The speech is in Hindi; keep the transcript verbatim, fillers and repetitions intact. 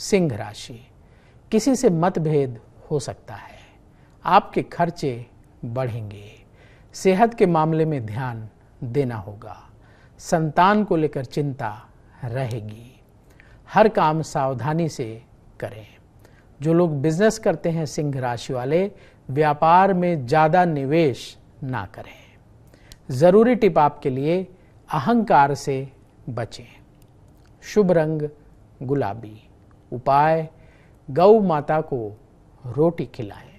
सिंह राशि, किसी से मतभेद हो सकता है, आपके खर्चे बढ़ेंगे, सेहत के मामले में ध्यान देना होगा, संतान को लेकर चिंता रहेगी, हर काम सावधानी से करें। जो लोग बिजनेस करते हैं सिंह राशि वाले, व्यापार में ज़्यादा निवेश ना करें। ज़रूरी टिप आपके लिए, अहंकार से बचें। शुभ रंग गुलाबी। उपाय, गौ माता को रोटी खिलाएं।